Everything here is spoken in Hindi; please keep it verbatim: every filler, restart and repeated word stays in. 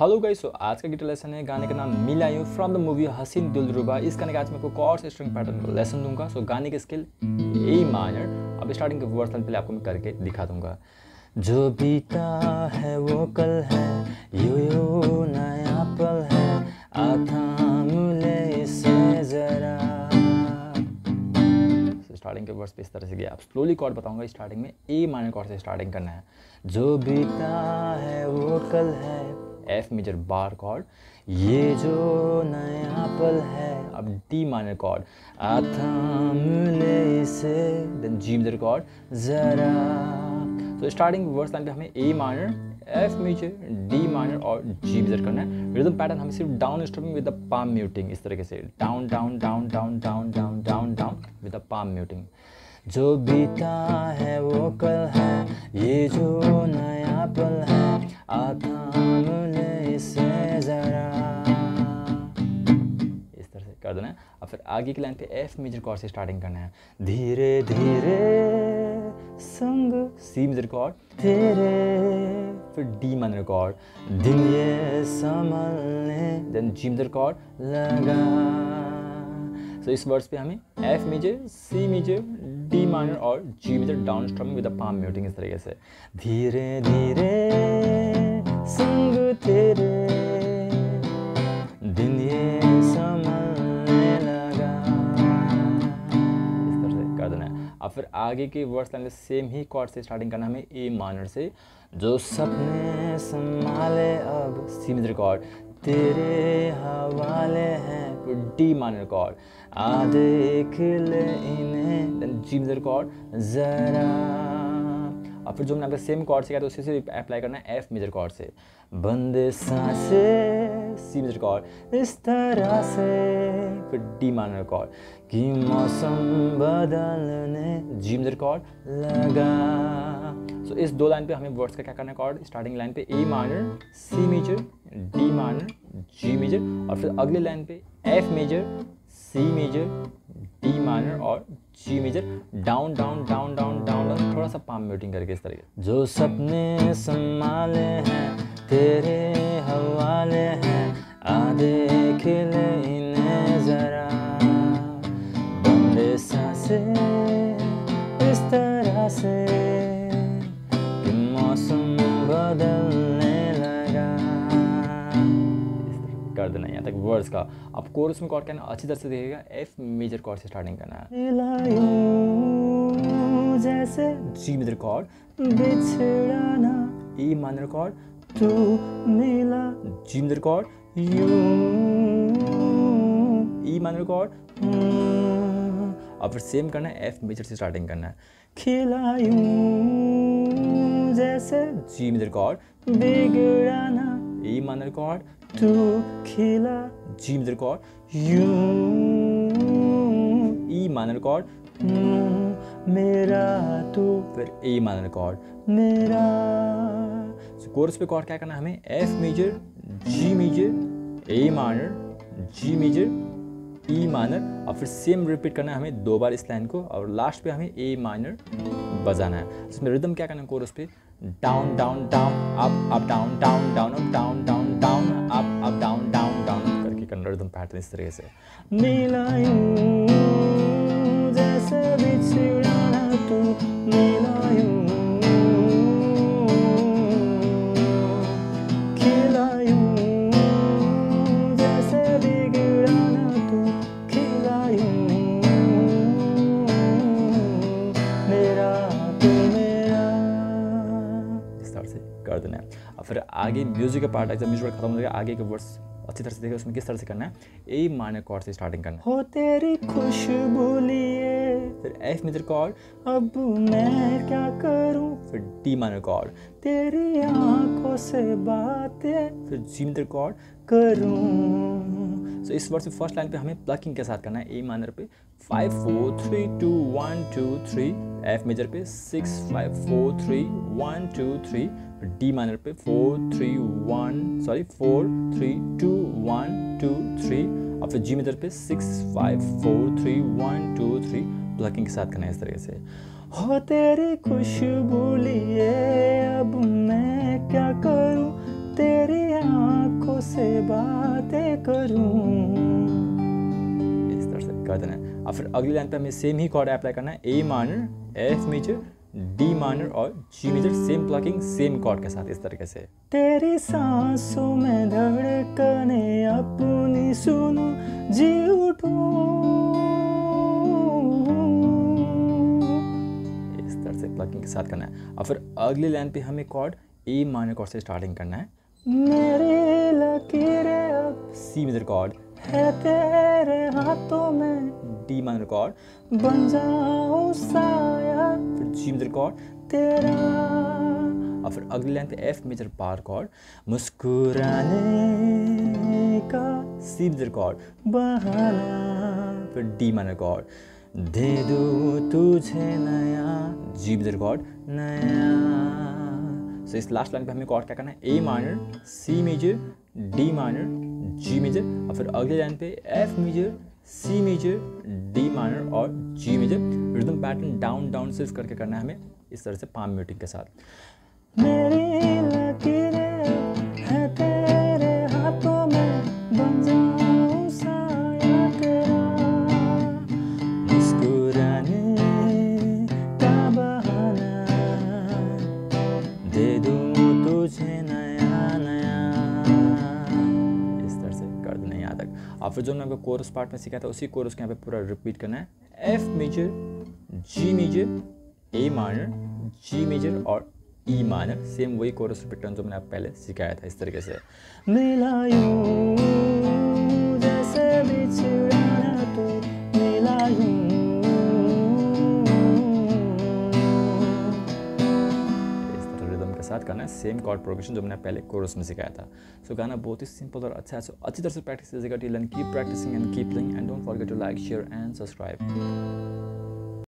हेलो गाइस, सो आज का गिटार लेसन है, गाने का नाम मिला यूं फ्रॉम द मूवी हसीन दिलरुबा। इस गाने का आज मैं को और स्ट्रिंग पैटर्न का लेसन दूंगा। सो गाने की स्केल ए माइनर। अब स्टार्टिंग के वर्स पहले आपको मैं करके दिखा दूंगा। जो बीता है वो कल है, यूं यूं नया पल है, आ थाम ले इसे जरा। स्टार्टिंग के वर्स पे इस तरह से गया। आप स्लोली कॉर्ड बताऊंगा। स्टार्टिंग में ए माइनर कॉर्ड से स्टार्टिंग करना है। जो बीता है वो कल है, एफ मेजर बार कॉर्ड। ये जो नया पल है, अब डी माइनर कॉर्ड, आ थाम ले इसे, देन जी मेजर कॉर्ड जरा। तो स्टार्टिंग वर्स लाइन पे हमें A minor, F major, D minor और जी मेजर करना है। रिदम पैटर्न हमें सिर्फ down stroking with the palm muting, इस तरीके से down down down down down down down down with the palm muting. जो बीता है वो कल है, ये जो नया पल है, आ थाम ले इसे जरा, इस तरह से कर देना है। और फिर आगे की लाइन पे एफ मेजर कॉर्ड से स्टार्टिंग करना है। धीरे धीरे संग सी मेजर कॉर्ड, तेरे, फिर डी माइनर कॉर्ड, दिल ये संभलने, देन जी मेजर कॉर्ड लगा। सो इस वर्ड्स पे हमें F major, C major, D minor और G major down strumming with palm muting, इस तरीके से। धीरे धीरे संग तेरे, दिल ये संभलने लगा, इस तरह से कर देना है। और फिर आगे के वर्ड्स लाइन में सेम ही कॉर्ड से स्टार्टिंग करना हमें ए माइनर से। जो सपने संभाले अब सी मेजर कॉर्ड, तेरे हवाले हैं, फिर डी माइनर कॉर्ड, आ देख ले इन्हें, जी मेजर कॉर्ड जरा। और फिर जो हमने आपका सेम कॉर्ड से किया था उसी से अप्लाई करना है एफ मेजर कॉर्ड से। बंदे सांसे सी मेजर कॉर्ड, इस तरह से, फिर डी माइनर कॉर्ड, कि मौसम बदलने, जी मेजर कॉर्ड लगा। सो so, इस दो लाइन पे हमें वर्ड्स का क्या करना है कॉर्ड। स्टार्टिंग लाइन पे A minor, C major, D minor, G major, और फिर अगली लाइन पे F major, C major, D minor और G major down down down down down, थोड़ा सा पाम म्यूटिंग करके, इस तरीके। जो सपने संभाले हैं, तेरे हवाले हैं, आ देख ले इन्हें जरा, बंदे सांसे इस तरह से, कि मौसम बदलने लगा, कर देना यहाँ तक वर्ड्स का। अब कोरस में कॉर्ड करना अच्छी तरह से देखिएगा। एफ मेजर कॉर्ड से स्टार्टिंग करना है। मिला यूं जैसे, जी मेजर कॉर्ड, बिछड़ना, ए माइनर कॉर्ड, तू मिला, जी मेजर कॉर्ड, यूं, ई माइनर कॉर्ड। और फिर सेम करना है, एफ मेजर से स्टार्टिंग करना है। खिला यूं जैसे, जी मेजर कॉर्ड, बिगड़ना, ए माइनर कॉर्ड, तू खिला, जी मेजर कॉर्ड, यूं, ई माइनर कॉर्ड, मेरा तू, फिर ए माइनर कॉर्ड मेरा। so, कोर्स पे कॉर्ड क्या करना है हमें, F major, G major, A minor, G major, E minor, और फिर सेम रिपीट करना है हमें दो बार इस लाइन को, और लास्ट पे हमें ए माइनर बजाना है। इसमें रिदम क्या करना है कोर्स पे, down down down up up down down down up down down down up up down down down करके करना रिदम पैटर्न, इस तरीके से। मिला यूं जैसे, बिछड़ना, तू मिला यूं, खिला यूं जैसे, बिगड़ना, तू खिला यूं, मेरा तू मेरा, इस तरह से कर देना है। और फिर आगे म्यूजिक का पार्ट है, जब म्यूजिक खत्म हो जाएगा आगे के वर्ड्स अच्छी तरह से देखिए। उसमें किस तरह से करना है, ए माइनर कॉर्ड से स्टार्टिंग करना है। हो तेरी खुशबू लिए, फिर एफ मेजर कॉर्ड, अब मैं क्या करूं, फिर डी माइनर कॉर्ड, तेरी आंखों से बातें, फिर जी मेजर कॉर्ड करूं। सो इस वर्ड से फर्स्ट लाइन पे हमें प्लकिंग के साथ करना है। ए माइनर पे five four three two one two three, F major पे six five four three one two three, D minor पे four three one sorry four three two one two three, और फिर जी मेजर पे six five four three one two three, plucking के साथ करना है, इस तरीके से। हो तेरी खुशबू लिए, अब मैं क्या करूं, तेरी आँख बातें करूं, इस तरह से कर देना है। और फिर अगली लाइन पे हमें सेम ही कॉर्ड अप्लाई करना है, A minor, F major, D minor और G major, same plucking same chord के साथ, इस तरीके से। तेरी सांसों में धड़कने अपनी सुनो, जी उठो, इस तरह से प्लकिंग के साथ करना है। और फिर अगली लाइन पे हमें कॉर्ड ए माइनर कॉर्ड से स्टार्टिंग करना है, मेरे लकीरें अब, सी मेजर कॉर्ड है तेरे हाथों में, डी माइनर कॉर्ड बन जाऊं साया, फिर जी मेजर कॉर्ड तेरा, और फिर अगली लाइन पे एफ मेजर बार कॉर्ड मुस्कुराने का, सी मेजर कॉर्ड बहाना, फिर डी माइनर कॉर्ड दे दूं तुझे नया, जी मेजर कॉर्ड नया। तो so, इस लास्ट लाइन पे हमें कॉर्ड क्या करना है, A minor, C major, D minor, G major, और फिर अगली लाइन पे F major, C major, D minor और G major. Rhythm pattern down down सिर्फ करके करना है हमें, इस तरह से पाम म्यूटिंग के साथ। मेरी लकीरें है तेरे हाथों में, बन जाऊं साया तेरा, मुस्कुराने का बहाना, दे दूं तुझे नया नया, इस तरह से कर देना यहाँ तक। और फिर जो हमने कोरस पार्ट में सीखा था उसी कोरस के यहाँ पे पूरा रिपीट करना है, F major, G major, A minor, G major और ई माइनर, सेम वही कोरस रिपीट करना जो मैंने आप पहले सिखाया था, इस तरीके से। मिला यूं जैसे बिछड़ा ना तू, मिला यूं, साथ करना है सेम कॉर्ड प्रोग्रेशन जो मैंने पहले कोरस में सिखाया था। सो so, गाना बहुत ही सिंपल और अच्छा है, सो so, अच्छी तरह से प्रैक्टिस कीजिएगा, keep practicing and keep playing and don't forget to like, share and subscribe.